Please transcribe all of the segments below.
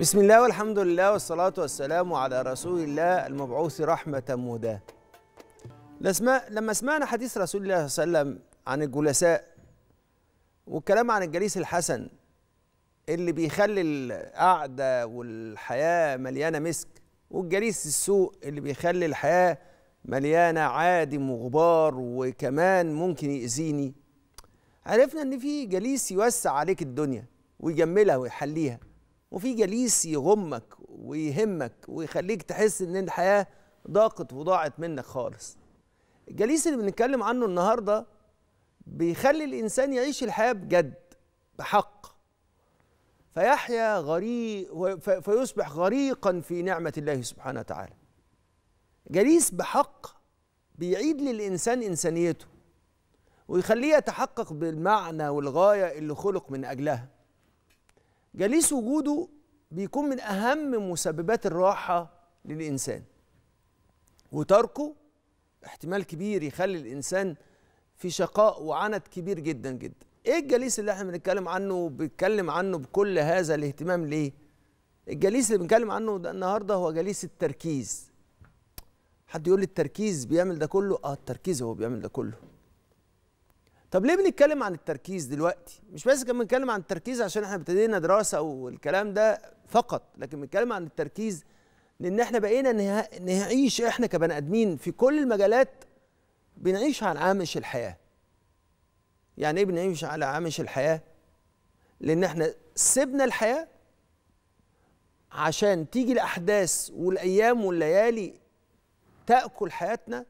بسم الله والحمد لله والصلاة والسلام على رسول الله المبعوث رحمة مهداة. لما سمعنا حديث رسول الله صلى الله عليه وسلم عن الجلساء والكلام عن الجليس الحسن اللي بيخلي القعدة والحياة مليانة مسك، والجليس السوء اللي بيخلي الحياة مليانة عادم وغبار وكمان ممكن يأذيني، عرفنا ان في جليس يوسع عليك الدنيا ويجملها ويحليها، وفي جليس يغمك ويهمك ويخليك تحس ان الحياة ضاقت وضاعت منك خالص. الجليس اللي بنتكلم عنه النهارده بيخلي الانسان يعيش الحياة بجد بحق، فيحيا غريق فيصبح غريقا في نعمة الله سبحانه وتعالى. جليس بحق بيعيد للإنسان إنسانيته ويخليه يتحقق بالمعنى والغاية اللي خلق من أجلها. جليس وجوده بيكون من أهم مسببات الراحة للإنسان، وتركه احتمال كبير يخلي الإنسان في شقاء وعند كبير جدا جدا. إيه الجليس اللي احنا بنتكلم عنه وبنتكلم عنه بكل هذا الاهتمام ليه؟ الجليس اللي بنتكلم عنه ده النهارده هو جليس التركيز. حد يقول لي التركيز بيعمل ده كله؟ التركيز هو بيعمل ده كله. طب ليه بنتكلم عن التركيز دلوقتي؟ مش بس كنا بنتكلم عن التركيز عشان احنا ابتدينا دراسه والكلام ده فقط، لكن بنتكلم عن التركيز لان احنا بقينا نعيش احنا كبني ادمين في كل المجالات، بنعيش على هامش الحياه. يعني ايه بنعيش على هامش الحياه؟ لان احنا سيبنا الحياه عشان تيجي الاحداث والايام والليالي تأكل حياتنا،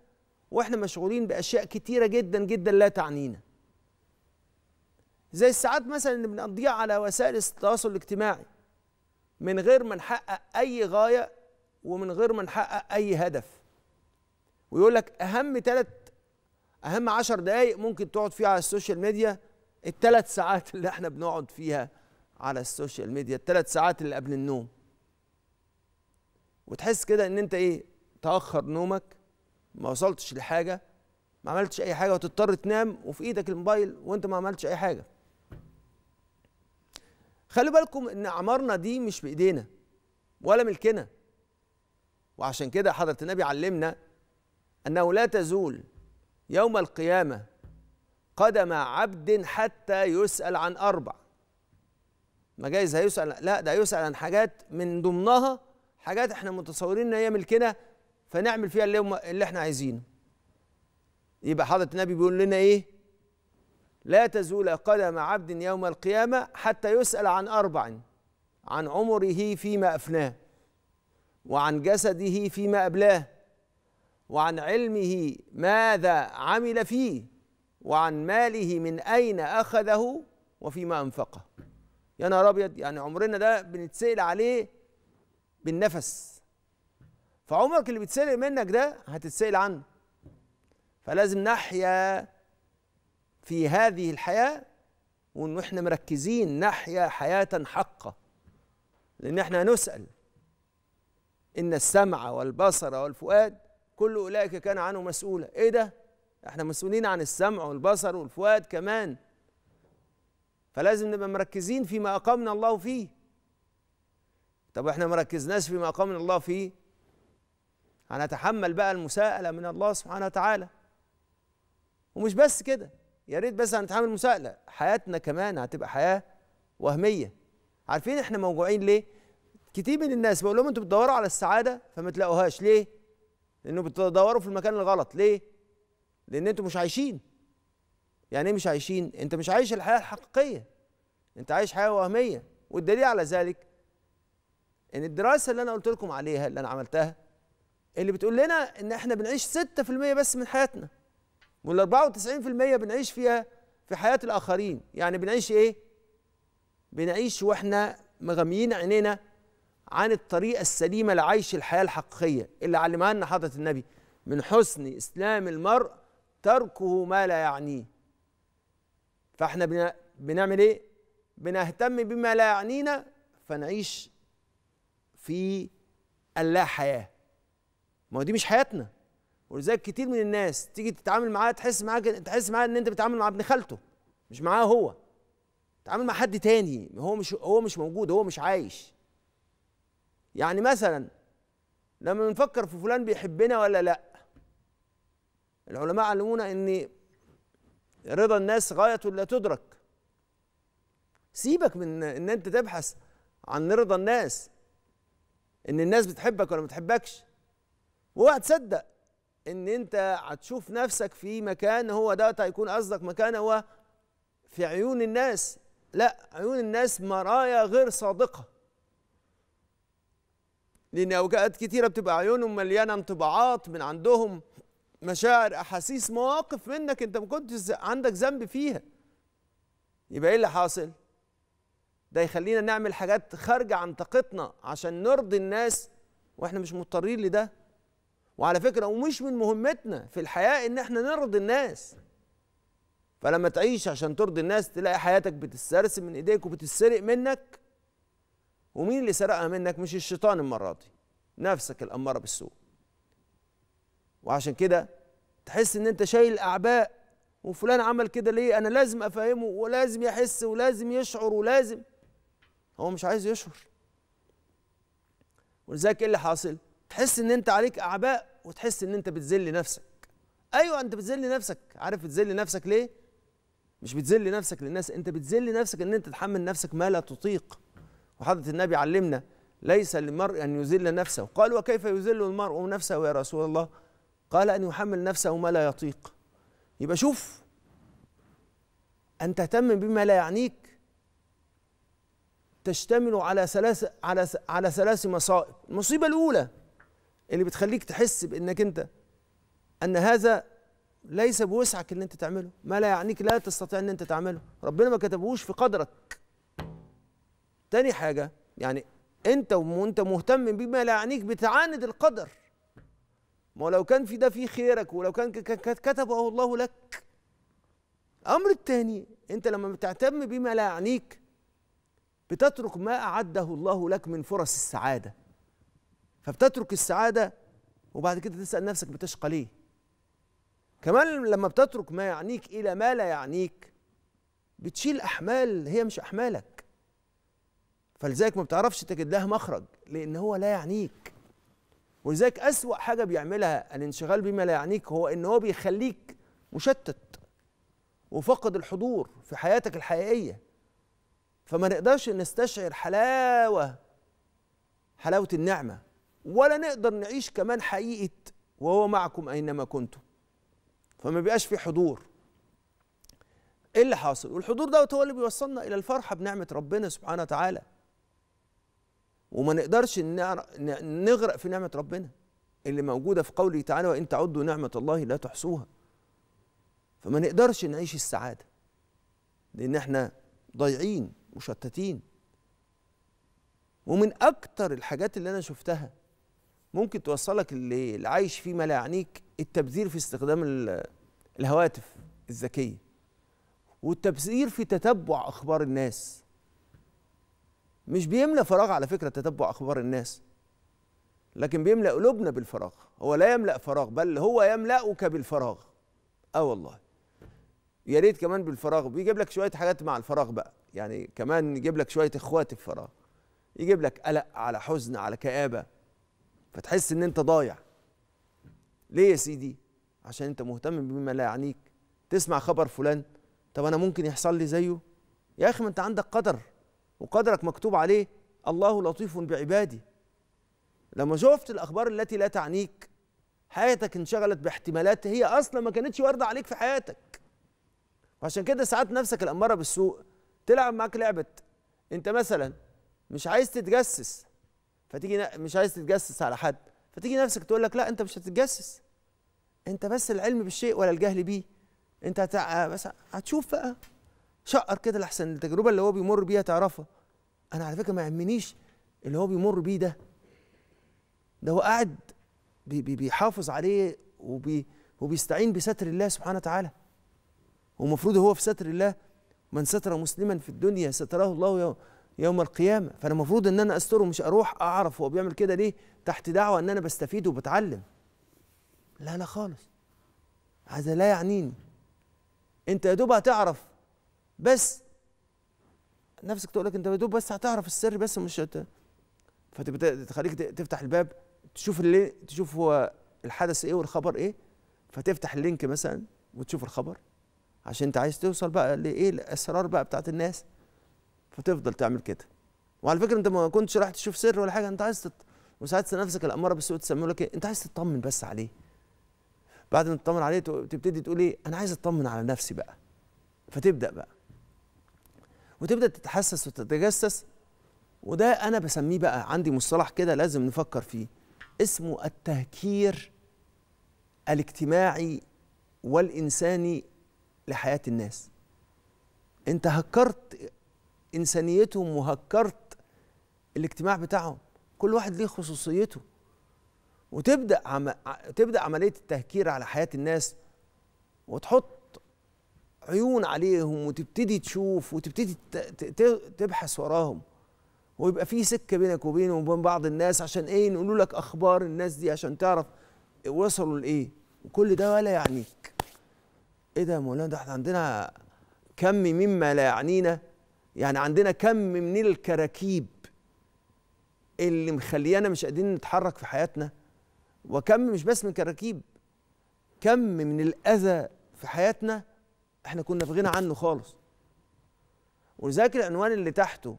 واحنا مشغولين بأشياء كتيرة جدا جدا لا تعنينا، زي الساعات مثلا اللي بنقضيها على وسائل التواصل الاجتماعي من غير ما نحقق أي غاية ومن غير ما نحقق أي هدف. ويقول لك أهم 10 دقايق ممكن تقعد فيها على السوشيال ميديا، ال3 ساعات اللي احنا بنقعد فيها على السوشيال ميديا، ال3 ساعات اللي قبل النوم، وتحس كده ان انت تأخر نومك، ما وصلتش لحاجة، ما عملتش أي حاجة، وتضطر تنام وفي إيدك الموبايل وأنت ما عملتش أي حاجة. خلوا بالكم إن أعمارنا دي مش بإيدينا ولا ملكنا، وعشان كده حضرة النبي علمنا أنه لا تزول يوم القيامة قدم عبد حتى يسأل عن 4. ما جايز هيسأل، لا ده هيسأل عن حاجات من ضمنها حاجات إحنا متصورين إن هي ملكنا فنعمل فيها اللي احنا عايزينه. يبقى حضرة النبي بيقول لنا لا تزول قدم عبد يوم القيامة حتى يسأل عن 4: عن عمره فيما أفناه، وعن جسده فيما أبلاه، وعن علمه ماذا عمل فيه، وعن ماله من أين أخذه، وفيما أنفقه. يا نهار أبيض، يعني عمرنا ده بنتسأل عليه بالنفس، فعمرك اللي بيتسرق منك ده هتتسأل عنه، فلازم نحيا في هذه الحياة وإن إحنا مركزين، نحيا حياة حقة، لأن إحنا هنسأل. إن السمع والبصر والفؤاد كل أولئك كان عنه مسؤولا. إيه ده؟ إحنا مسؤولين عن السمع والبصر والفؤاد كمان، فلازم نبقى مركزين فيما أقامنا الله فيه. طب إحنا مركزناش فيما أقامنا الله فيه، هنتحمل بقى المساءلة من الله سبحانه وتعالى. ومش بس كده، يا ريت بس هنتحمل مساءلة، حياتنا كمان هتبقى حياة وهمية. عارفين احنا موجوعين ليه؟ كتير من الناس بقول لهم انتوا بتدوروا على السعادة فما تلاقوهاش. ليه؟ لأنه بتدوروا في المكان الغلط. ليه؟ لأن انتوا مش عايشين. يعني ايه مش عايشين؟ انت مش عايش الحياة الحقيقية، انت عايش حياة وهمية. والدليل على ذلك ان الدراسة اللي انا قلت لكم عليها اللي انا عملتها اللي بتقول لنا ان احنا بنعيش 6% بس من حياتنا، وال 94% بنعيش فيها في حياة الآخرين. يعني بنعيش بنعيش واحنا مغميين عينينا عن الطريقة السليمة لعيش الحياة الحقيقية اللي علمها لنا حضرة النبي: من حسن إسلام المرء تركه ما لا يعنيه. فاحنا بنعمل بنهتم بما لا يعنينا، فنعيش في اللا حياة. ما هو دي مش حياتنا، ولذلك كتير من الناس تيجي تتعامل معاه تحس معاه ان انت بتتعامل مع ابن خالته مش معاه هو، تتعامل مع حد تاني، هو مش موجود، هو مش عايش. يعني مثلا لما بنفكر في فلان بيحبنا ولا لا، العلماء علمونا ان رضا الناس غاية لا تدرك. سيبك من ان انت تبحث عن رضا الناس، ان الناس بتحبك ولا ما بتحبكش، واوعى تصدق ان انت هتشوف نفسك في مكان هو ده هيكون قصدك مكان هو في عيون الناس. لا، عيون الناس مرايا غير صادقة، لأن أوقات كتيرة بتبقى عيونهم مليانة انطباعات من عندهم، مشاعر، أحاسيس، مواقف منك أنت ما كنتش عندك ذنب فيها. يبقى إيه اللي حاصل؟ ده يخلينا نعمل حاجات خارجة عن طاقتنا عشان نرضي الناس وإحنا مش مضطرين لده. وعلى فكرة ومش من مهمتنا في الحياة إن إحنا نرضي الناس. فلما تعيش عشان ترضي الناس تلاقي حياتك بتتسرسب من إيديك وبتتسرق منك. ومين اللي سرقها منك؟ مش الشيطان المرة دي، نفسك الأمارة بالسوء. وعشان كده تحس إن أنت شايل أعباء، وفلان عمل كده ليه؟ أنا لازم أفهمه ولازم يحس ولازم يشعر ولازم. هو مش عايز يشعر. ولذلك إيه اللي حاصل؟ تحس إن أنت عليك أعباء وتحس إن أنت بتذل نفسك. أيوه أنت بتذل نفسك، عارف بتذل نفسك ليه؟ مش بتذل نفسك للناس، أنت بتذل نفسك إن أنت تحمل نفسك ما لا تطيق. وحضرة النبي علمنا ليس للمرء أن يذل نفسه. قال وكيف يذل المرء نفسه يا رسول الله؟ قال أن يحمل نفسه ما لا يطيق. يبقى شوف أن تهتم بما لا يعنيك، تشتمل على ثلاث مصائب. المصيبة الأولى اللي بتخليك تحس بأنك أنت أن هذا ليس بوسعك أن أنت تعمله، ما لا يعنيك لا تستطيع أن أنت تعمله، ربنا ما كتبهوش في قدرك. تاني حاجة يعني أنت وأنت مهتم بما لا يعنيك بتعاند القدر. ما لو كان في ده في خيرك، ولو كان كتبه الله لك. الأمر التاني أنت لما بتهتم بما لا يعنيك بتترك ما أعده الله لك من فرص السعادة. فبتترك السعادة وبعد كده تسأل نفسك بتشقى ليه؟ كمان لما بتترك ما يعنيك إلى ما لا يعنيك بتشيل أحمال هي مش أحمالك. فلذلك ما بتعرفش تجد لها مخرج لأن هو لا يعنيك. ولذلك أسوأ حاجة بيعملها الانشغال بما لا يعنيك هو إن هو بيخليك مشتت وفقد الحضور في حياتك الحقيقية. فما نقدرش نستشعر حلاوة النعمة، ولا نقدر نعيش كمان حقيقة وهو معكم أينما كنتم. فما بيبقاش في حضور. إيه اللي حاصل؟ والحضور ده هو اللي بيوصلنا إلى الفرحة بنعمة ربنا سبحانه وتعالى. وما نقدرش نغرق في نعمة ربنا اللي موجودة في قوله تعالى وإن تعدوا نعمة الله لا تحصوها. فما نقدرش نعيش السعادة لأن احنا ضايعين مشتتين. ومن أكتر الحاجات اللي أنا شفتها ممكن توصلك اللي عايش فيه ما لا يعنيك التبذير في استخدام الهواتف الذكية، والتبذير في تتبع أخبار الناس. مش بيملى فراغ على فكرة تتبع أخبار الناس، لكن بيملى قلوبنا بالفراغ. هو لا يملأ فراغ بل هو يملأك بالفراغ. والله يا ريت كمان بالفراغ. بيجيب لك شوية حاجات مع الفراغ بقى، يعني كمان يجيب لك شوية إخوات الفراغ، يجيب لك قلق على حزن على كآبة، فتحس إن أنت ضايع. ليه يا سيدي؟ عشان أنت مهتم بما لا يعنيك. تسمع خبر فلان، طب أنا ممكن يحصل لي زيه؟ يا أخي ما أنت عندك قدر وقدرك مكتوب عليه، الله لطيف بعبادي. لما شفت الأخبار التي لا تعنيك حياتك انشغلت باحتمالات هي أصلا ما كانتش واردة عليك في حياتك. وعشان كده ساعات نفسك الأمارة بالسوء تلعب معاك لعبة. أنت مثلا مش عايز تتجسس، فتيجي مش عايز تتجسس على حد، فتيجي نفسك تقول لك لا أنت مش هتتجسس، أنت بس العلم بالشيء ولا الجهل بيه. أنت بس هتشوف بقى، شقر كده لحسن التجربة اللي هو بيمر بيها تعرفها. أنا على فكرة ما يهمنيش اللي هو بيمر بيه ده، هو قاعد بيحافظ عليه وبيستعين بستر الله سبحانه وتعالى. ومفروض هو في ستر الله، من ستر مسلما في الدنيا ستره الله يوم القيامة. فأنا المفروض إن أنا أستره، مش أروح أعرف هو بيعمل كده ليه تحت دعوة إن أنا بستفيد وبتعلم. لا لا خالص، هذا لا يعنيني. أنت يا دوب هتعرف بس، نفسك تقول لك انت يا دوب بس هتعرف السر بس، مش فتخليك تفتح الباب تشوف اللي تشوف هو الحدث ايه والخبر ايه، فتفتح اللينك مثلا وتشوف الخبر عشان انت عايز توصل بقى لايه الاسرار بقى بتاعت الناس، فتفضل تعمل كده. وعلى فكره انت ما كنتش رايح تشوف سر ولا حاجه، انت عايز وساعات نفسك الاماره بالسوء تسميه لك ايه؟ انت عايز تطمن بس عليه. بعد ما تطمن عليه تبتدي تقول ايه؟ انا عايز اطمن على نفسي بقى. فتبدا بقى وتبدا تتحسس وتتجسس، وده انا بسميه بقى عندي مصطلح كده لازم نفكر فيه اسمه التهكير الاجتماعي والانساني لحياه الناس. انت هكرت انسانيتهم وهكرت الاجتماع بتاعهم، كل واحد ليه خصوصيته، وتبدا تبدا عمليه التهكير على حياه الناس وتحط عيون عليهم وتبتدي تشوف وتبتدي تبحث وراهم، ويبقى في سكه بينك وبينهم وبين بعض الناس عشان ايه؟ نقول لك اخبار الناس دي عشان تعرف وصلوا لايه، وكل ده ولا يعنيك. ايه ده يا مولانا؟ ده احنا عندنا كم مما لا يعنينا، يعني عندنا كم من الكراكيب اللي مخليانا مش قادرين نتحرك في حياتنا، وكم مش بس من كراكيب، كم من الاذى في حياتنا احنا كنا في غنى عنه خالص. ولذلك العنوان اللي تحته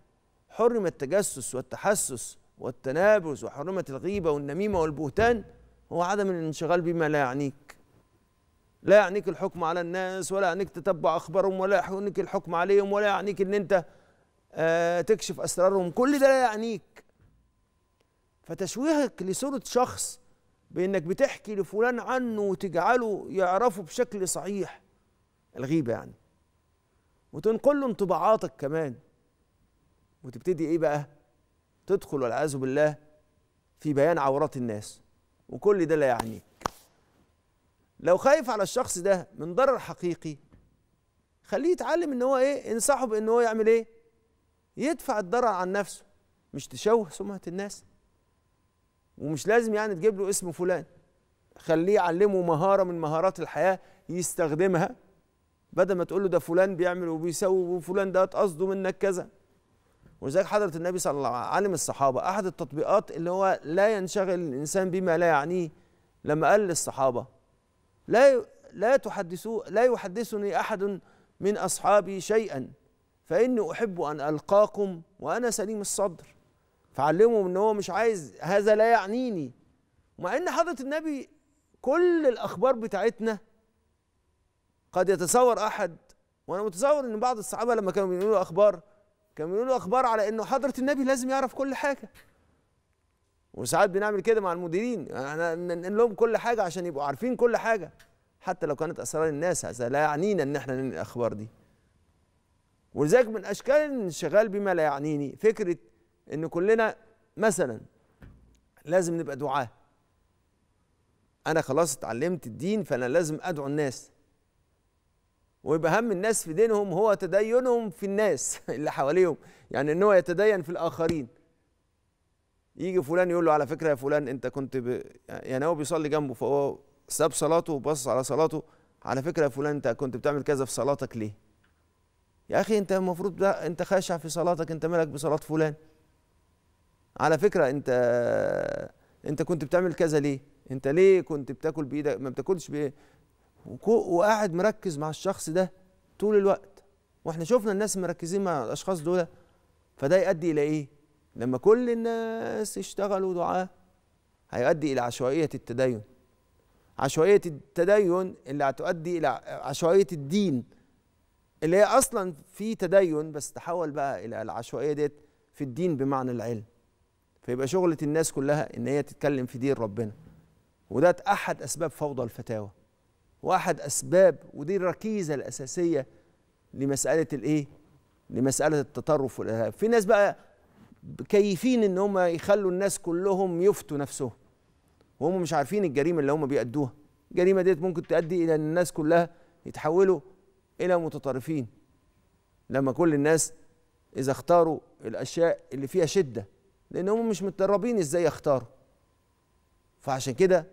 حرم التجسس والتحسس والتنابز وحرمة الغيبة والنميمة والبهتان هو عدم الانشغال بما لا يعنيك. لا يعنيك الحكم على الناس، ولا يعنيك تتبع اخبارهم، ولا يعنيك الحكم عليهم، ولا يعنيك ان انت تكشف اسرارهم، كل ده لا يعنيك. فتشويهك لصورة شخص بانك بتحكي لفلان عنه وتجعله يعرفه بشكل صحيح الغيبة يعني، وتنقل له انطباعاتك كمان، وتبتدي ايه بقى؟ تدخل والعياذ بالله في بيان عورات الناس، وكل ده لا يعنيك. لو خايف على الشخص ده من ضرر حقيقي خليه يتعلم ان هو ايه؟ انصحه بان هو يعمل ايه؟ يدفع الضرر عن نفسه، مش تشوه سمعة الناس، ومش لازم يعني تجيب له اسم فلان، خليه يعلمه مهارة من مهارات الحياة يستخدمها، بدل ما تقول له ده فلان بيعمل وبيسوي وفلان ده قصده منك كذا. ولذلك حضرة النبي صلى الله عليه وسلم علم الصحابة أحد التطبيقات اللي هو لا ينشغل الإنسان بما لا يعنيه، لما قال للصحابة لا يحدثني أحد من أصحابي شيئا فإني أحب أن ألقاكم وأنا سليم الصدر. فعلمهم إن هو مش عايز هذا لا يعنيني، مع إن حضرة النبي كل الأخبار بتاعتنا قد يتصور أحد، وأنا متصور إن بعض الصحابة لما كانوا بيقولوا أخبار كانوا بيقولوا أخبار على إنه حضرة النبي لازم يعرف كل حاجة. وساعات بنعمل كده مع المديرين، احنا ننقل لهم كل حاجة عشان يبقوا عارفين كل حاجة حتى لو كانت أسرار الناس، هذا لا يعنينا إن احنا ننقل الأخبار دي. ولذلك من أشكال الانشغال بما لا يعنيني فكرة إن كلنا مثلا لازم نبقى دعاة. أنا خلاص اتعلمت الدين فأنا لازم أدعو الناس، ويبقى هم الناس في دينهم هو تدينهم في الناس اللي حواليهم، يعني ان هو يتدين في الاخرين. يجي فلان يقول له على فكره يا فلان انت كنت يعني هو بيصلي جنبه، فهو ساب صلاته وبص على صلاته، على فكره يا فلان انت كنت بتعمل كذا في صلاتك ليه؟ يا اخي انت المفروض ده انت خاشع في صلاتك، انت مالك بصلاه فلان؟ على فكره انت كنت بتعمل كذا ليه؟ انت ليه كنت بتاكل بايدك ما بتاكلش بايه؟ وقاعد مركز مع الشخص ده طول الوقت، واحنا شفنا الناس مركزين مع الاشخاص دول، فده يؤدي الى ايه؟ لما كل الناس يشتغلوا دعاء هيؤدي الى عشوائيه التدين. عشوائيه التدين اللي هتؤدي الى عشوائيه الدين اللي هي اصلا في تدين، بس تحول بقى الى العشوائيه ديت في الدين بمعنى العلم. فيبقى شغله الناس كلها ان هي تتكلم في دين ربنا، وده احد اسباب فوضى الفتاوى، واحد اسباب، ودي الركيزه الاساسيه لمساله الايه؟ لمساله التطرف والارهاب. في ناس بقى كيفين ان هم يخلوا الناس كلهم يفتوا نفسهم وهم مش عارفين الجريمه اللي هم بيأدوها، الجريمه ديت ممكن تؤدي الى ان الناس كلها يتحولوا الى متطرفين، لما كل الناس اذا اختاروا الاشياء اللي فيها شده، لان هم مش متدربين ازاي يختاروا. فعشان كده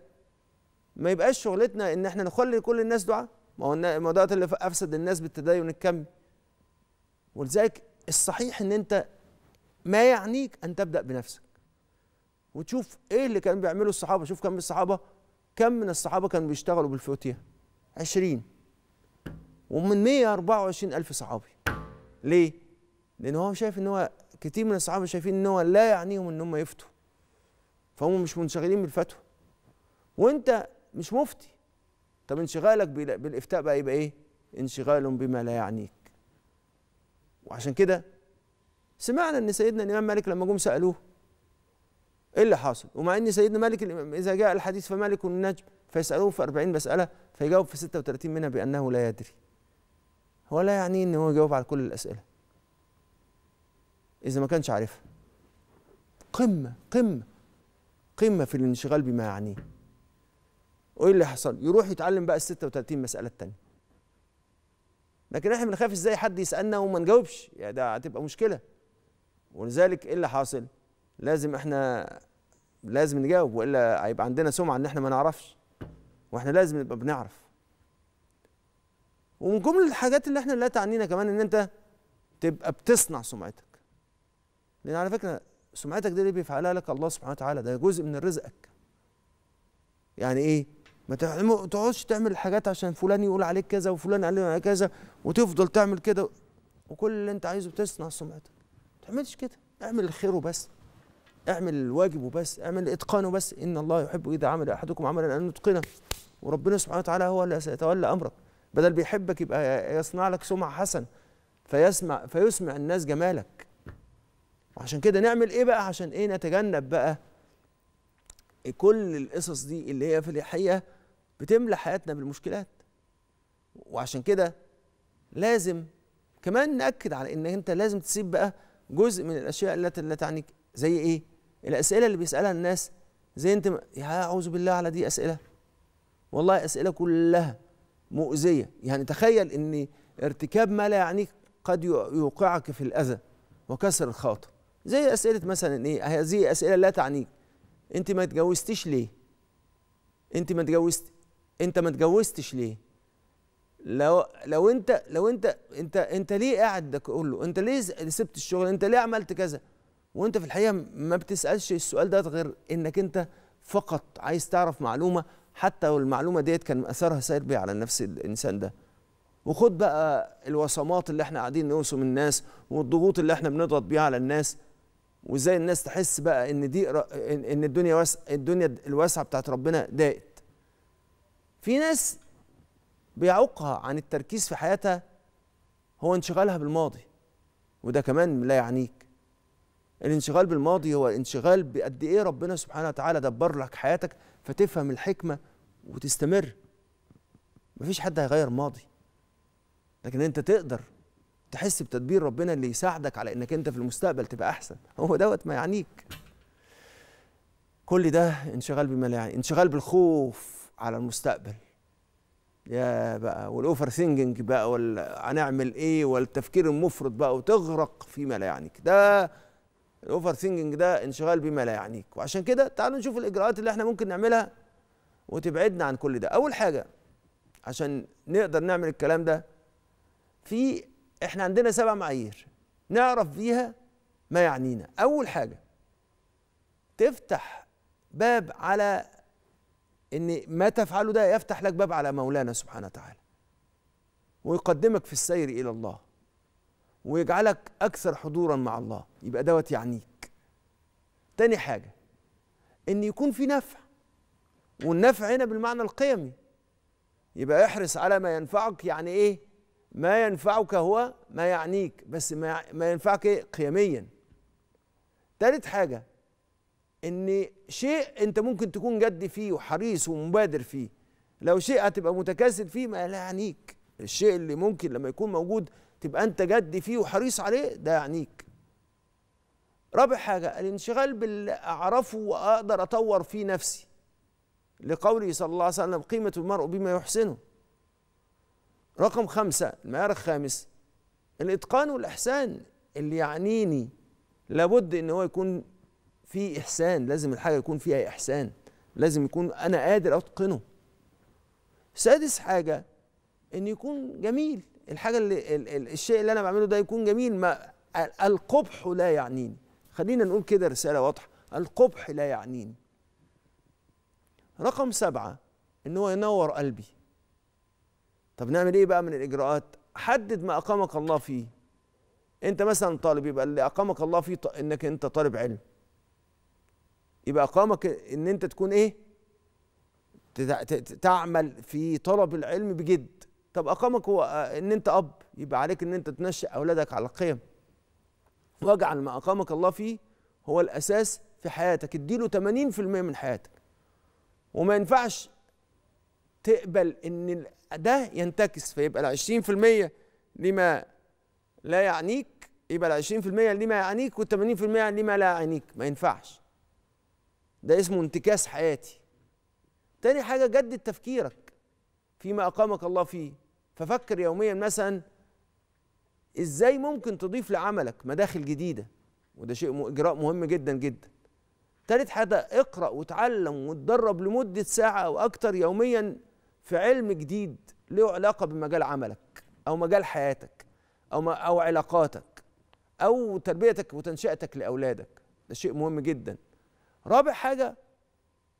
ما يبقاش شغلتنا ان احنا نخلي كل الناس دعاء، ما هو الموضوعات اللي افسد الناس بالتدين الكمي. ولذلك الصحيح ان انت ما يعنيك ان تبدا بنفسك، وتشوف ايه اللي كان بيعمله الصحابه. شوف كم من الصحابه كانوا بيشتغلوا بالفتية؟ 20، ومن 124,000 صحابي. ليه؟ لان هو شايف ان هو كتير من الصحابه شايفين ان هو لا يعنيهم ان هم يفتوا، فهم مش منشغلين بالفتوى، وانت مش مفتي. طب انشغالك بالافتاء بقى يبقى ايه؟ انشغال بما لا يعنيك. وعشان كده سمعنا ان سيدنا الامام مالك لما جم سالوه ايه اللي حاصل، ومع ان سيدنا مالك اذا جاء الحديث فمالك النجم، فيسالوه في 40 مساله فيجاوب في 36 منها بانه لا يدري. هو لا يعني ان هو يجاوب على كل الاسئله اذا ما كانش عارفها. قمه قمه قمه في الانشغال بما يعنيه. وايه اللي حصل؟ يروح يتعلم بقى ال 36 مساله الثانيه. لكن احنا بنخاف ازاي حد يسالنا وما نجاوبش، يعني ده هتبقى مشكله. ولذلك ايه اللي حاصل؟ لازم احنا نجاوب، والا هيبقى عندنا سمعه ان احنا ما نعرفش، واحنا لازم نبقى بنعرف. ومن جمله الحاجات اللي احنا لا تعنينا كمان ان انت تبقى بتصنع سمعتك. لان على فكره سمعتك دي اللي بيفعلها لك الله سبحانه وتعالى، ده جزء من رزقك. يعني ايه؟ ما تقعدش تعمل حاجات عشان فلان يقول عليك كذا وفلان يقول عليك كذا وتفضل تعمل كده وكل اللي انت عايزه بتصنع سمعتك. ما تعملش كده، اعمل الخير وبس، اعمل الواجب وبس، اعمل اتقانه بس. ان الله يحب اذا عمل احدكم عملا ان يتقنه، وربنا سبحانه وتعالى هو اللي سيتولى امرك. بدل بيحبك يبقى يصنع لك سمعه حسنه فيسمع الناس جمالك. وعشان كده نعمل ايه بقى عشان ايه نتجنب بقى كل القصص دي اللي هي في الحقيقه بتملى حياتنا بالمشكلات. وعشان كده لازم كمان ناكد على ان انت لازم تسيب بقى جزء من الاشياء التي لا تعنيك. زي ايه؟ الاسئله اللي بيسالها الناس. زي انت اعوذ بالله على دي اسئله، والله اسئله كلها مؤذيه. يعني تخيل ان ارتكاب ما لا يعنيك قد يوقعك في الاذى وكسر الخاطر. زي اسئله مثلا ايه؟ هذه اسئله لا تعنيك. انت ما اتجوزتيش ليه؟ انت ما اتجوزتش ليه؟ لو انت ليه قاعد ده كله؟ انت ليه سبت الشغل؟ انت ليه عملت كذا؟ وانت في الحقيقه ما بتسالش السؤال ده غير انك انت فقط عايز تعرف معلومه، حتى والمعلومه ديت كان اثرها سلبي على نفس الانسان ده. وخد بقى الوصمات اللي احنا قاعدين نوصم الناس، والضغوط اللي احنا بنضغط بيها على الناس، وازاي الناس تحس بقى ان دي ان الدنيا الواسعه بتاعت ربنا ضاقت. في ناس بيعوقها عن التركيز في حياتها هو انشغالها بالماضي، وده كمان لا يعنيك. الانشغال بالماضي هو انشغال بقد ايه ربنا سبحانه وتعالى دبر لك حياتك فتفهم الحكمه وتستمر. مفيش حد هيغير ماضي، لكن انت تقدر تحس بتدبير ربنا اللي يساعدك على انك انت في المستقبل تبقى احسن. هو دوت ما يعنيك. كل ده انشغال بما لا يعني. انشغال بالخوف على المستقبل يا بقى، والاوفر ثينكينج بقى، ولا هنعمل ايه، والتفكير المفرط بقى، وتغرق فيما لا يعنيك. ده الاوفر ثينكينج، ده انشغال بما لا يعنيك. وعشان كده تعالوا نشوف الاجراءات اللي احنا ممكن نعملها وتبعدنا عن كل ده. اول حاجه عشان نقدر نعمل الكلام ده، في احنا عندنا 7 معايير نعرف بيها ما يعنينا. اول حاجه تفتح باب على ان ما تفعله ده يفتح لك باب على مولانا سبحانه وتعالى، ويقدمك في السير الى الله، ويجعلك اكثر حضورا مع الله. يبقى دوت يعنيك. تاني حاجه ان يكون في نفع، والنفع هنا بالمعنى القيمي. يبقى احرص على ما ينفعك. يعني ايه ما ينفعك؟ هو ما يعنيك، بس ما ينفعك ايه؟ قيميا. تالت حاجه ان شيء انت ممكن تكون جد فيه وحريص ومبادر فيه. لو شيء هتبقى متكاسل فيه ما لا يعنيك. الشيء اللي ممكن لما يكون موجود تبقى انت جد فيه وحريص عليه، ده يعنيك. رابع حاجه الانشغال باللي اعرفه واقدر اطور فيه نفسي، لقوله صلى الله عليه وسلم قيمه المرء بما يحسنه. رقم 5 المعيار الخامس الاتقان والاحسان. اللي يعنيني لابد ان هو يكون فيه احسان، لازم الحاجه يكون فيها احسان، لازم يكون انا قادر اتقنه. سادس حاجه ان يكون جميل. الحاجه اللي الشيء اللي انا بعمله ده يكون جميل. ما القبح لا يعنيني. خلينا نقول كده رساله واضحه، القبح لا يعنين. رقم 7 إن هو ينور قلبي. طب نعمل إيه بقى من الإجراءات؟ حدد ما أقامك الله فيه. أنت مثلا طالب، يبقى اللي أقامك الله فيه إنك أنت طالب علم، يبقى أقامك إن أنت تكون إيه؟ تعمل في طلب العلم بجد. طب أقامك هو إن أنت أب، يبقى عليك إن أنت تنشئ أولادك على القيم، واجعل ما أقامك الله فيه هو الأساس في حياتك، اديله 80% من حياتك. وما ينفعش تقبل إن ده ينتكس، فيبقى 20% لما لا يعنيك، يبقى 20% لما يعنيك و80% لما لا يعنيك. ما ينفعش، ده اسمه انتكاس حياتي. تاني حاجة، جدد تفكيرك فيما أقامك الله فيه. ففكر يوميا مثلا إزاي ممكن تضيف لعملك مداخل جديدة، وده شيء إجراء مهم جدا جدا. تالت حاجة، اقرأ وتعلم وتدرب لمدة ساعة أو أكتر يوميا في علم جديد له علاقة بمجال عملك أو مجال حياتك أو علاقاتك أو تربيتك وتنشئتك لأولادك، ده شيء مهم جدا. رابع حاجة،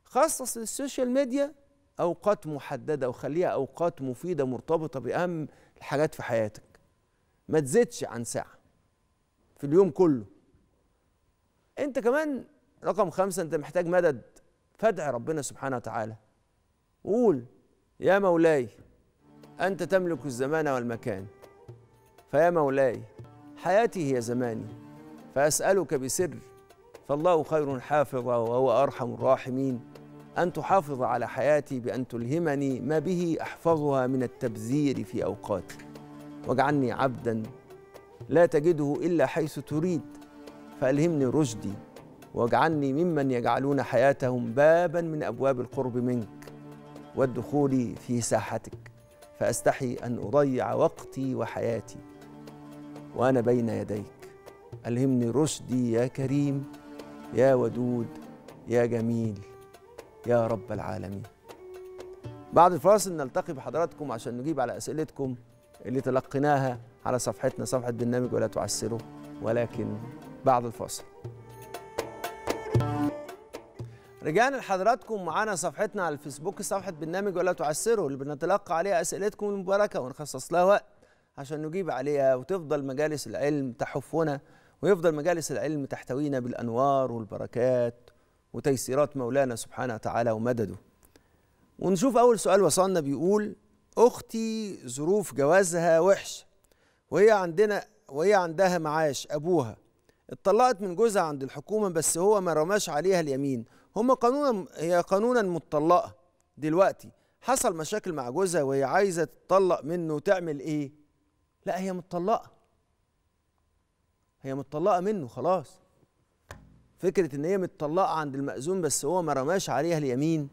خصص للسوشيال ميديا أوقات محددة وخليها أوقات مفيدة مرتبطة بأهم الحاجات في حياتك، ما تزيدش عن ساعة في اليوم كله. أنت كمان رقم 5، أنت محتاج مدد، فادع ربنا سبحانه وتعالى وقول: يا مولاي أنت تملك الزمان والمكان، فيا مولاي حياتي هي زماني، فأسألك بسر فالله خير حافظا وهو أرحم الراحمين أن تحافظ على حياتي بأن تلهمني ما به أحفظها من التبذير في أوقاتي، واجعلني عبدا لا تجده إلا حيث تريد، فألهمني رشدي واجعلني ممن يجعلون حياتهم بابا من أبواب القرب منك والدخول في ساحتك، فأستحي أن أضيع وقتي وحياتي وأنا بين يديك، ألهمني رشدي يا كريم يا ودود يا جميل يا رب العالمين. بعد الفاصل نلتقي بحضراتكم عشان نجيب على أسئلتكم اللي تلقيناها على صفحتنا، صفحة برنامج ولا تعسروا، ولكن بعد الفاصل. رجعنا لحضراتكم، معانا صفحتنا على الفيسبوك، صفحة برنامج ولا تعسروا، اللي بنتلقى عليها أسئلتكم المباركة ونخصص لها وقت عشان نجيب عليها، وتفضل مجالس العلم تحفنا، ويفضل مجالس العلم تحتوينا بالأنوار والبركات وتيسيرات مولانا سبحانه وتعالى ومدده. ونشوف أول سؤال وصلنا بيقول: أختي ظروف جوازها وحشة، وهي عندها معاش أبوها، اتطلقت من جوزها عند الحكومة بس هو ما رماش عليها اليمين، هي قانونا متطلقة دلوقتي، حصل مشاكل مع جوزها وهي عايزة تطلق منه، تعمل إيه؟ لا، هي متطلقة منه خلاص. فكرة إن هي متطلقة عند المأذون بس هو ما رماش عليها اليمين،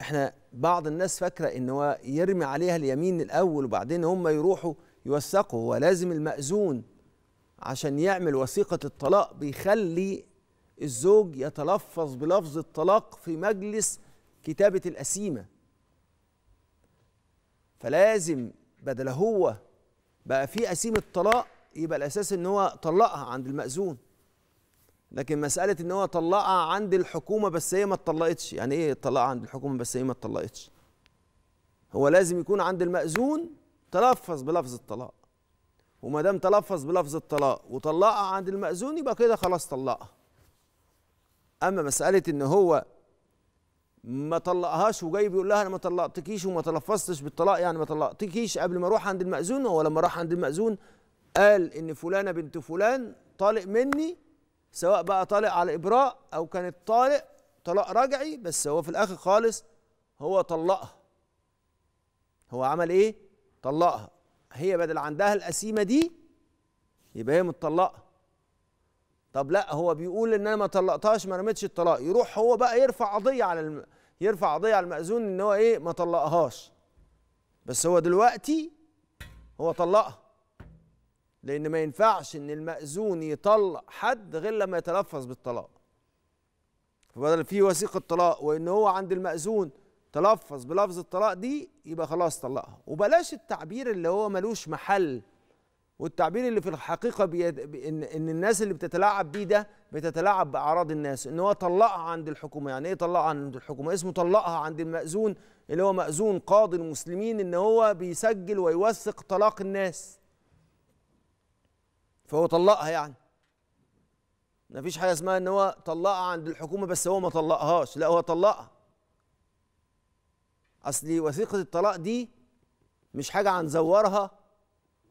إحنا بعض الناس فاكرة إن هو يرمي عليها اليمين الأول وبعدين هم يروحوا يوثقوا، هو لازم المأذون عشان يعمل وثيقة الطلاق بيخلي الزوج يتلفظ بلفظ الطلاق في مجلس كتابة القسيمة، فلازم بدل هو بقى في قسيمة طلاق يبقى الأساس إن هو طلقها عند المأذون. لكن مسألة إن هو طلقها عند الحكومة بس هي ما اتطلقتش، يعني إيه طلقها عند الحكومة بس هي ما اتطلقتش؟ هو لازم يكون عند المأذون تلفظ بلفظ الطلاق، وما دام تلفظ بلفظ الطلاق وطلقها عند المأذون يبقى كده خلاص طلقها. أما مسألة إن هو ما طلقهاش وجاي بيقول لها أنا ما طلقتكيش وما تلفظتش بالطلاق، يعني ما طلقتكيش قبل ما أروح عند المأذون، هو لما راح عند المأذون قال إن فلانة بنت فلان طالق مني، سواء بقى طالق على إبراء أو كانت طالق طلاق رجعي، بس هو في الآخر خالص هو طلقها. هو عمل إيه؟ طلقها. هي بدل عندها القسيمة دي يبقى هي متطلقة. طب لا، هو بيقول إن أنا ما طلقتهاش، ما رميتش الطلاق، يروح هو بقى يرفع قضية على المأذون إن هو إيه؟ ما طلقهاش، بس هو دلوقتي هو طلقها، لأن ما ينفعش إن المأذون يطلق حد غير لما يتلفظ بالطلاق. فبدل في وثيقة طلاق وإن هو عند المأذون تلفظ بلفظ الطلاق دي يبقى خلاص طلقها. وبلاش التعبير اللي هو ملوش محل والتعبير اللي في الحقيقه ان الناس اللي بتتلاعب بيه ده بتتلاعب باعراض الناس، ان هو طلقها عند الحكومه. يعني ايه طلقها عند الحكومه؟ اسمه طلقها عند المأذون اللي هو مأذون قاضي المسلمين، ان هو بيسجل ويوثق طلاق الناس، فهو طلقها. يعني مفيش حاجه اسمها ان هو طلقها عند الحكومه بس هو ما طلقهاش، لا هو طلقها. اصل وثيقه الطلاق دي مش حاجه هنزورها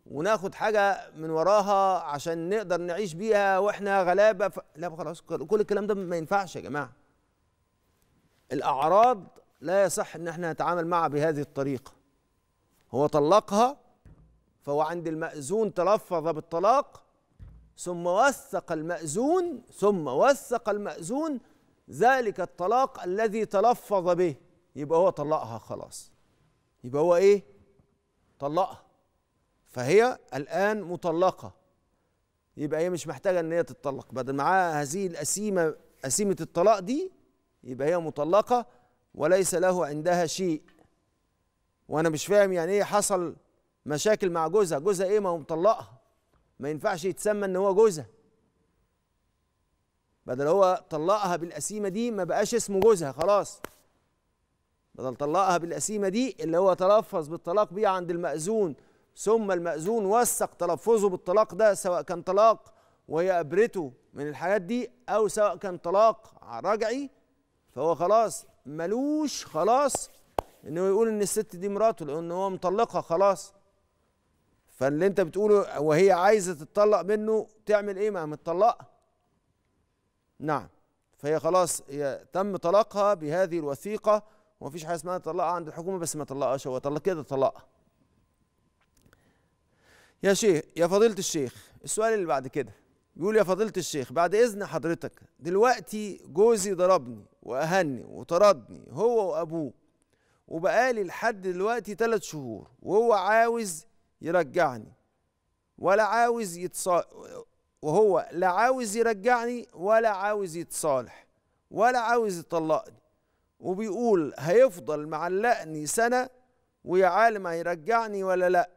وناخد حاجة من وراها عشان نقدر نعيش بيها واحنا غلابة لا خلاص، كل الكلام ده ما ينفعش يا جماعة. الأعراض لا يصح ان احنا نتعامل معها بهذه الطريقة. هو طلقها فهو عند المأذون تلفظ بالطلاق، ثم وثق المأذون ذلك الطلاق الذي تلفظ به، يبقى هو طلقها خلاص، يبقى هو ايه؟ طلقها، فهي الآن مطلقة، يبقى هي مش محتاجة إن هي تتطلق، بدل معاها هذه الأسيمة، أسيمة الطلاق دي، يبقى هي مطلقة وليس له عندها شيء. وأنا مش فاهم يعني إيه حصل مشاكل مع جوزها، جوزها إيه ما هو مطلقها، ما ينفعش يتسمى إن هو جوزها. بدل هو طلقها بالأسيمة دي ما بقاش اسمه جوزها خلاص. بدل طلقها بالأسيمة دي اللي هو تلفظ بالطلاق بيها عند المأذون، ثم المأذون وثق تلفظه بالطلاق ده، سواء كان طلاق وهي أبرته من الحاجات دي أو سواء كان طلاق رجعي، فهو خلاص ملوش خلاص إنه يقول إن الست دي مراته، لأن هو مطلقها خلاص. فاللي أنت بتقوله وهي عايزة تتطلق منه تعمل إيه؟ ما متطلقة. نعم، فهي خلاص تم طلاقها بهذه الوثيقة، ومفيش حاجة اسمها طلقها عند الحكومة بس ما طلقهاش، هو طلق كده طلقها. يا شيخ، يا فضيلة الشيخ، السؤال اللي بعد كده بيقول: يا فضيلة الشيخ بعد إذن حضرتك، دلوقتي جوزي ضربني وأهني وطردني هو وأبوه، وبقالي لحد دلوقتي 3 شهور، وهو عاوز يرجعني ولا عاوز يتصالح، وهو لا عاوز يرجعني ولا عاوز يتصالح ولا عاوز يطلقني، وبيقول هيفضل معلقني سنة ويا عالم هيرجعني ولا لأ.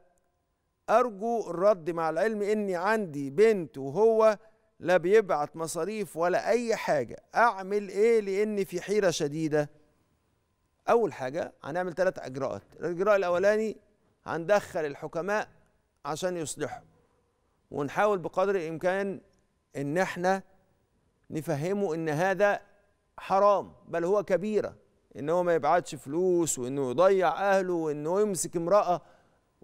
أرجو الرد، مع العلم إني عندي بنت وهو لا بيبعت مصاريف ولا أي حاجة، أعمل إيه لإني في حيرة شديدة؟ أول حاجة هنعمل 3 إجراءات، الإجراء الأولاني هندخل الحكماء عشان يصلحوا، ونحاول بقدر الإمكان إن إحنا نفهمه إن هذا حرام، بل هو كبيرة، إن هو ما يبعتش فلوس، وإنه يضيع أهله، وإنه يمسك امرأة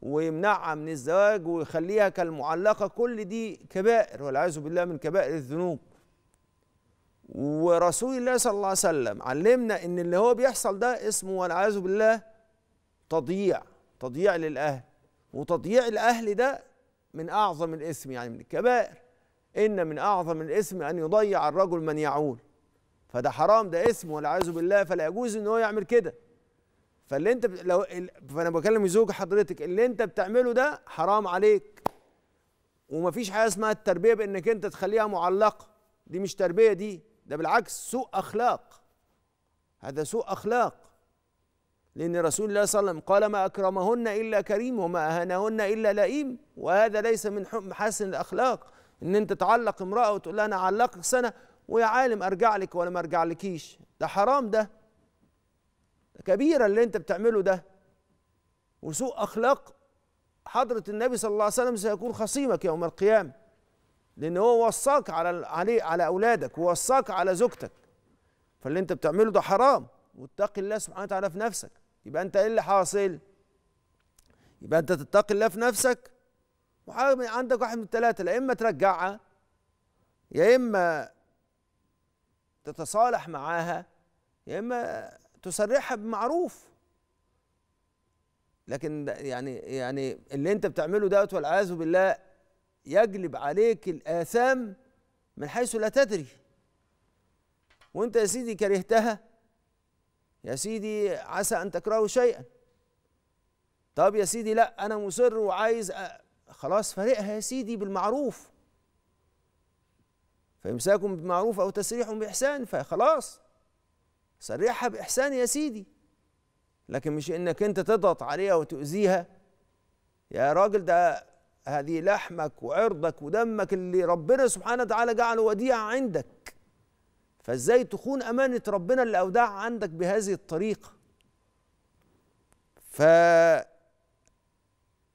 ويمنعها من الزواج ويخليها كالمعلقة، كل دي كبائر والعياذ بالله من كبائر الذنوب. ورسول الله صلى الله عليه وسلم علمنا ان اللي هو بيحصل ده اسمه والعياذ بالله تضييع، تضييع للأهل، وتضييع الأهل ده من أعظم الإثم، يعني من الكبائر. إن من أعظم الإثم أن يضيع الرجل من يعول، فده حرام، ده إثم والعياذ بالله، فلا يجوز ان هو يعمل كده. فاللي انت فانا بكلم زوج حضرتك، اللي انت بتعمله ده حرام عليك، ومفيش حاجه اسمها التربيه بانك انت تخليها معلقه، دي مش تربيه، ده بالعكس سوء اخلاق، هذا سوء اخلاق. لان رسول الله صلى الله عليه وسلم قال: ما اكرمهن الا كريم، وما اهانهن الا لئيم. وهذا ليس من محاسن الاخلاق ان انت تعلق امراه وتقول لها انا علقك سنه ويا عالم ارجع لك ولا ما ارجع لكيش، ده حرام، ده كبيرة اللي انت بتعمله ده، وسوء اخلاق حضرة النبي صلى الله عليه وسلم سيكون خصيمك يوم القيامة، لان هو وصاك على اولادك، ووصاك على زوجتك، فاللي انت بتعمله ده حرام، واتقي الله سبحانه وتعالى في نفسك. يبقى انت ايه اللي حاصل؟ يبقى انت تتقي الله في نفسك، عندك واحد من الثلاثة، يا اما ترجعها، يا اما تتصالح معاها، يا اما تسرحها بمعروف. لكن يعني اللي انت بتعمله دوت والعياذ بالله يجلب عليك الآثام من حيث لا تدري، وانت يا سيدي كرهتها، يا سيدي عسى ان تكرهوا شيئا، طب يا سيدي لا انا مصر وعايز خلاص، فارقها يا سيدي بالمعروف، فامساكم بمعروف او تسريحهم باحسان، فخلاص سرحها بإحسان يا سيدي، لكن مش إنك أنت تضغط عليها وتؤذيها. يا راجل ده هذه لحمك وعرضك ودمك اللي ربنا سبحانه وتعالى جعله وديعة عندك، فازاي تخون أمانة ربنا اللي أودعها عندك بهذه الطريقة؟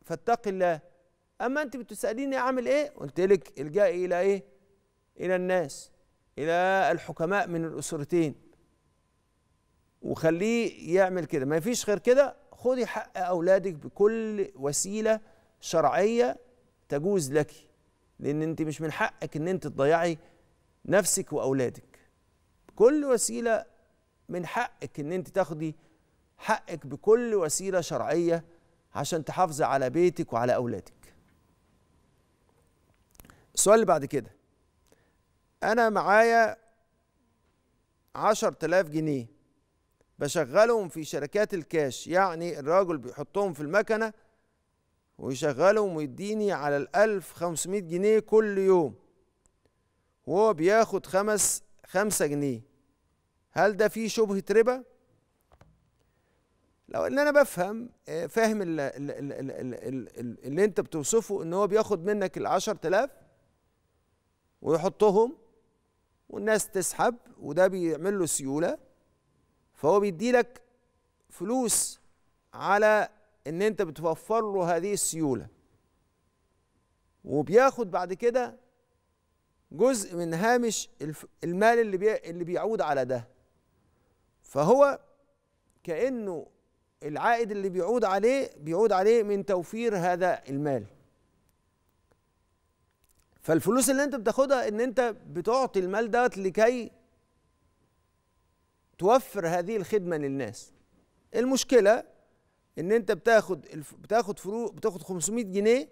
فاتق الله. أما أنت بتسأليني أعمل إيه؟ قلت لك الجأي إلى إيه؟ إلى الناس، إلى الحكماء من الأسرتين، وخليه يعمل كده، ما فيش غير كده. خدي حق أولادك بكل وسيلة شرعية تجوز لك، لأن أنت مش من حقك أن أنت تضيعي نفسك وأولادك. بكل وسيلة من حقك أن أنت تاخدي حقك بكل وسيلة شرعية عشان تحافظي على بيتك وعلى أولادك. السؤال اللي بعد كده، أنا معايا 10,000 جنيه بشغلهم في شركات الكاش، يعني الراجل بيحطهم في المكنة ويشغلهم ويديني على 1500 جنيه كل يوم، وهو بياخد 5 جنيه. هل ده فيه شبهة ربا؟ لو ان انا بفهم فاهم اللي انت بتوصفه، ان هو بياخد منك 10,000 ويحطهم والناس تسحب، وده بيعمل له سيولة، فهو بيدي لك فلوس على ان انت بتوفر له هذه السيولة، وبياخد بعد كده جزء من هامش المال اللي بيعود على ده، فهو كأنه العائد اللي بيعود عليه من توفير هذا المال. فالفلوس اللي انت بتاخدها ان انت بتعطي المال ده لكي توفر هذه الخدمة للناس. المشكلة ان انت بتاخد 500 جنيه،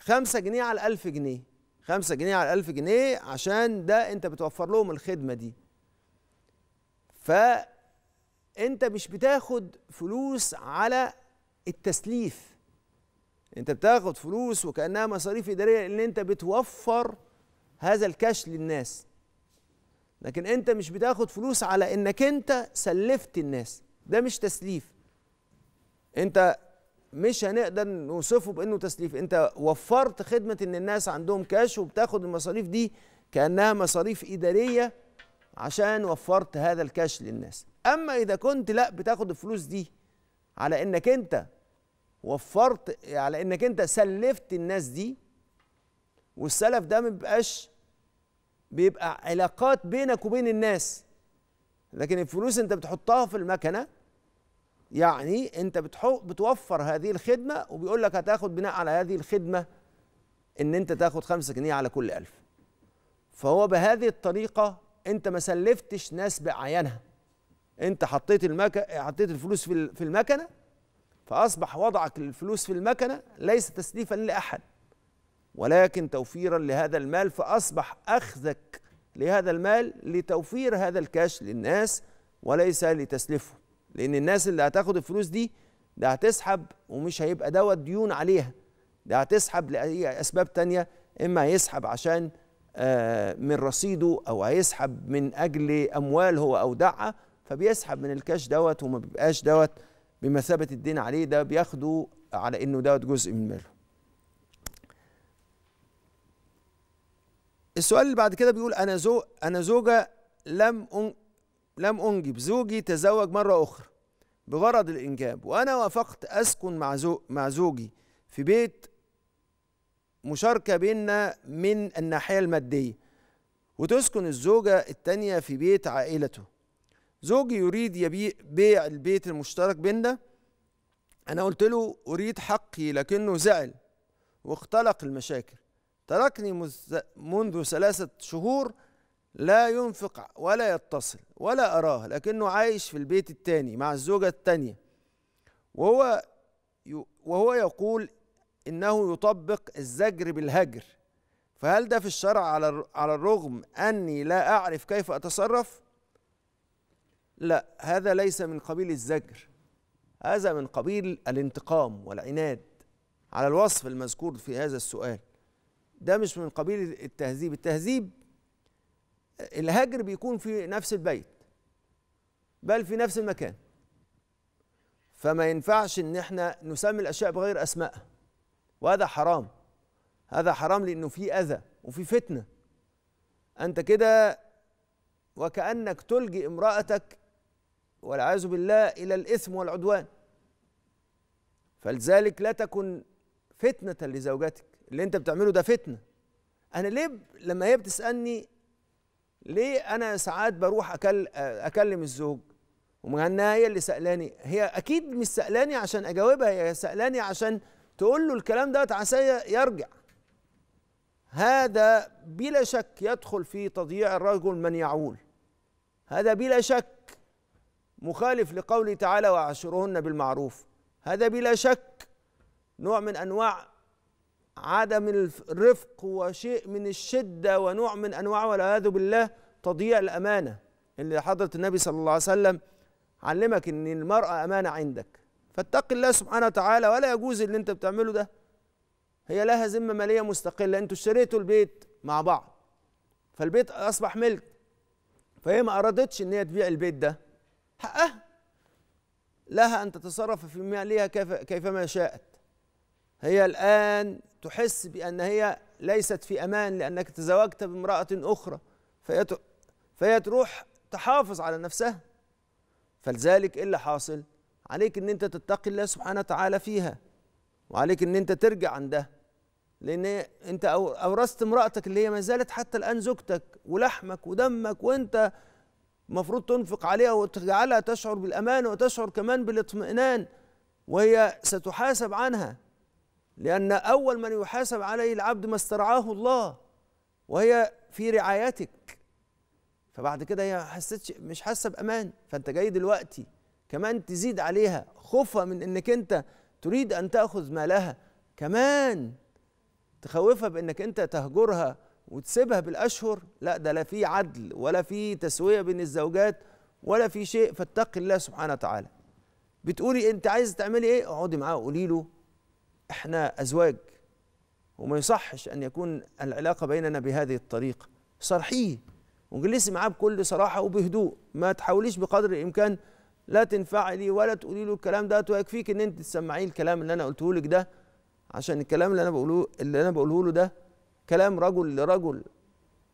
5 جنيه على 1000 جنيه، 5 جنيه على 1000 جنيه، عشان ده انت بتوفر لهم الخدمة دي. فأنت مش بتاخد فلوس على التسليف، أنت بتاخد فلوس وكأنها مصاريف إدارية، إن أنت بتوفر هذا الكاش للناس، لكن أنت مش بتاخد فلوس على إنك أنت سلفت الناس. ده مش تسليف، أنت مش هنقدر نوصفه بإنه تسليف، أنت وفرت خدمة إن الناس عندهم كاش وبتاخد المصاريف دي كأنها مصاريف إدارية عشان وفرت هذا الكاش للناس. أما إذا كنت لا بتاخد الفلوس دي على إنك أنت وفرت، على إنك أنت سلفت الناس دي، والسلف ده بيبقى علاقات بينك وبين الناس، لكن الفلوس أنت بتحطها في المكنة، يعني أنت بتوفر هذه الخدمة، وبيقول لك هتاخد بناء على هذه الخدمة إن أنت تاخد 5 جنيه على كل 1000. فهو بهذه الطريقة انت ما سلفتش ناس بعينها، انت حطيت الفلوس في المكنه، فاصبح وضعك للفلوس في المكنه ليس تسليفا لاحد، ولكن توفيرا لهذا المال، فاصبح اخذك لهذا المال لتوفير هذا الكاش للناس وليس لتسليفه، لان الناس اللي هتاخد الفلوس دي ده هتسحب، ومش هيبقى دوت ديون عليها، ده هتسحب لاي اسباب تانيه، اما هيسحب عشان من رصيده، او هيسحب من اجل اموال هو اودعها، فبيسحب من الكاش دوت، وما بيبقاش دوت بمثابه الدين عليه، ده بياخده على انه دوت جزء من ماله. السؤال اللي بعد كده بيقول انا زوجه لم انجب، زوجي تزوج مره اخرى بغرض الانجاب، وانا وافقت اسكن مع زوجي في بيت مشاركة بيننا من الناحية المادية، وتسكن الزوجة التانية في بيت عائلته. زوجي يريد يبيع البيت المشترك بيننا، أنا قلت له أريد حقي، لكنه زعل واختلق المشاكل، تركني منذ 3 شهور، لا ينفق ولا يتصل ولا أراه، لكنه عايش في البيت التاني مع الزوجة التانية، وهو يقول إنه يطبق الزجر بالهجر، فهل ده في الشرع على الرغم أني لا أعرف كيف أتصرف؟ لا، هذا ليس من قبيل الزجر، هذا من قبيل الانتقام والعناد على الوصف المذكور في هذا السؤال، ده مش من قبيل التهذيب. التهذيب الهجر بيكون في نفس البيت، بل في نفس المكان، فما ينفعش ان احنا نسمي الاشياء بغير اسمائها، وهذا حرام، هذا حرام لانه في اذى وفي فتنه. انت كده وكانك تلجئ امراتك والعياذ بالله الى الاثم والعدوان. فلذلك لا تكن فتنه لزوجتك، اللي انت بتعمله ده فتنه. انا ليه لما هي بتسالني ليه انا ساعات بروح اكلم الزوج ومع انها هي اللي سالاني، هي اكيد مش سالاني عشان اجاوبها، هي سالاني عشان تقول له الكلام ده عسى يرجع. هذا بلا شك يدخل في تضييع الرجل من يعول، هذا بلا شك مخالف لقوله تعالى وعاشرهن بالمعروف، هذا بلا شك نوع من انواع عدم الرفق وشيء من الشدة ونوع من انواع والعياذ بالله تضييع الامانة، اللي حضرة النبي صلى الله عليه وسلم علمك ان المرأة امانة عندك، فاتق الله سبحانه وتعالى. ولا يجوز اللي انت بتعمله ده، هي لها ذمة مالية مستقلة، انتوا اشتريتوا البيت مع بعض فالبيت اصبح ملك، فهي ما ارادتش ان هي تبيع البيت ده، حقها، لها ان تتصرف في مالها كيفما شاءت. هي الان تحس بأن هي ليست في أمان لأنك تزوجت بامرأة أخرى، فهي تروح تحافظ على نفسها. فلذلك إيه اللي حاصل؟ عليك أن أنت تتقي الله سبحانه وتعالى فيها، وعليك أن أنت ترجع عن ده، لأن أنت أورثت امرأتك اللي هي ما زالت حتى الآن زوجتك ولحمك ودمك، وأنت المفروض تنفق عليها وتجعلها تشعر بالأمان وتشعر كمان بالاطمئنان، وهي ستحاسب عنها، لأن أول من يحاسب عليه العبد ما استرعاه الله، وهي في رعايتك. فبعد كده هي مش حاسة بأمان، فأنت جاي دلوقتي كمان تزيد عليها خوفها من إنك أنت تريد أن تأخذ مالها، كمان تخوفها بإنك أنت تهجرها وتسيبها بالأشهر. لا، ده لا في عدل ولا في تسوية بين الزوجات ولا في شيء. فاتقي الله سبحانه وتعالى. بتقولي أنت عايز تعملي إيه؟ اقعدي معاه وقولي له احنا ازواج وما يصحش ان يكون العلاقه بيننا بهذه الطريقه، صرحيه وجلسي معاه بكل صراحه وبهدوء، ما تحاوليش بقدر الامكان لا تنفعلي ولا تقولي له الكلام ده، ويكفيك ان انت تسمعيه الكلام اللي انا قلته لك ده، عشان الكلام اللي انا بقوله له ده كلام رجل لرجل،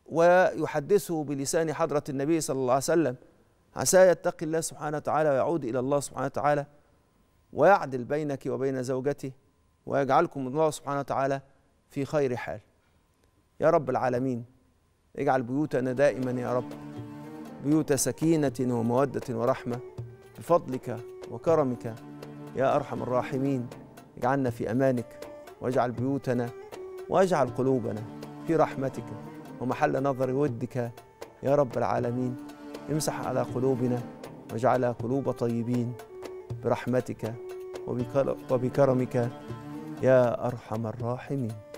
ويحدثه بلسان حضره النبي صلى الله عليه وسلم، عسى يتقي الله سبحانه وتعالى ويعود الى الله سبحانه وتعالى ويعدل بينك وبين زوجته ويجعلكم الله سبحانه وتعالى في خير حال. يا رب العالمين اجعل بيوتنا دائما يا رب بيوت سكينة ومودة ورحمة بفضلك وكرمك يا أرحم الراحمين. اجعلنا في أمانك، واجعل بيوتنا واجعل قلوبنا في رحمتك ومحل نظر ودك يا رب العالمين. امسح على قلوبنا واجعلها قلوب طيبين برحمتك وبكرمك يا أرحم الراحمين.